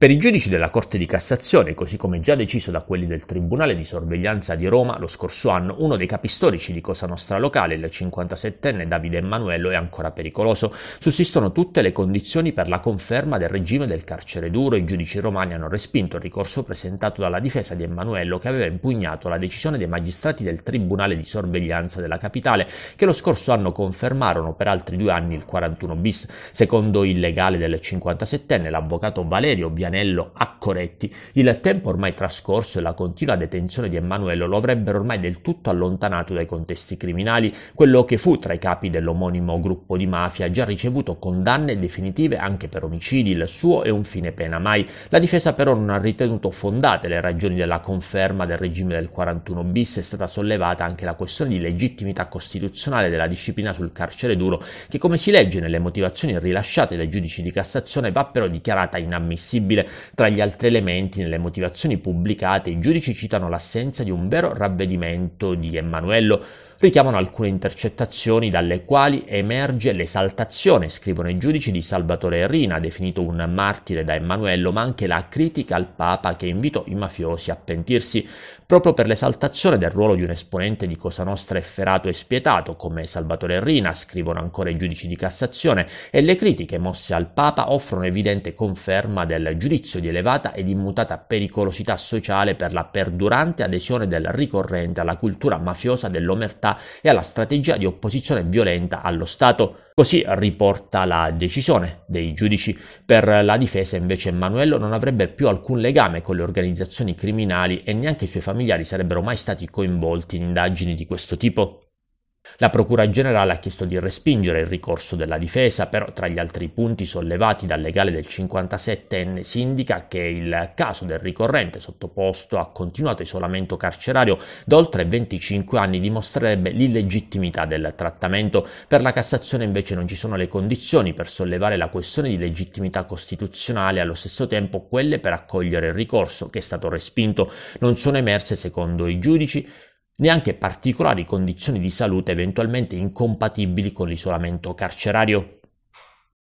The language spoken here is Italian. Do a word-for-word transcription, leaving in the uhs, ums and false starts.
Per i giudici della Corte di Cassazione, così come già deciso da quelli del Tribunale di Sorveglianza di Roma lo scorso anno, uno dei capistorici di Cosa Nostra Locale, il cinquantasettenne Davide Emmanuello, è ancora pericoloso. Sussistono tutte le condizioni per la conferma del regime del carcere duro. I giudici romani hanno respinto il ricorso presentato dalla difesa di Emmanuello, che aveva impugnato la decisione dei magistrati del Tribunale di Sorveglianza della capitale, che lo scorso anno confermarono per altri due anni il quarantuno bis. Secondo il legale del cinquantasettenne, l'avvocato Valerio Viani Anello a Corretti, il tempo ormai trascorso e la continua detenzione di Emmanuello lo avrebbero ormai del tutto allontanato dai contesti criminali. Quello che fu tra i capi dell'omonimo gruppo di mafia ha già ricevuto condanne definitive anche per omicidi. Il suo è un fine pena mai. La difesa però non ha ritenuto fondate le ragioni della conferma del regime del quarantuno bis. È stata sollevata anche la questione di legittimità costituzionale della disciplina sul carcere duro, che, come si legge nelle motivazioni rilasciate dai giudici di Cassazione, va però dichiarata inammissibile. Tra gli altri elementi, nelle motivazioni pubblicate, i giudici citano l'assenza di un vero ravvedimento di Emmanuello, richiamano alcune intercettazioni dalle quali emerge l'esaltazione, scrivono i giudici, di Salvatore Riina, definito un martire da Emmanuello, ma anche la critica al Papa, che invitò i mafiosi a pentirsi. Proprio per l'esaltazione del ruolo di un esponente di Cosa Nostra efferato e spietato come Salvatore Riina, scrivono ancora i giudici di Cassazione, e le critiche mosse al Papa offrono evidente conferma del giudizio di elevata ed immutata pericolosità sociale per la perdurante adesione del ricorrente alla cultura mafiosa dell'omertà e alla strategia di opposizione violenta allo Stato. Così riporta la decisione dei giudici. Per la difesa invece Emmanuello non avrebbe più alcun legame con le organizzazioni criminali e neanche i suoi familiari sarebbero mai stati coinvolti in indagini di questo tipo. La Procura Generale ha chiesto di respingere il ricorso della difesa, però tra gli altri punti sollevati dal legale del cinquantasettenne si indica che il caso del ricorrente, sottoposto a continuato isolamento carcerario da oltre venticinque anni, dimostrerebbe l'illegittimità del trattamento. Per la Cassazione invece non ci sono le condizioni per sollevare la questione di legittimità costituzionale e allo stesso tempo quelle per accogliere il ricorso, che è stato respinto. Non sono emerse, secondo i giudici, neanche particolari condizioni di salute eventualmente incompatibili con l'isolamento carcerario.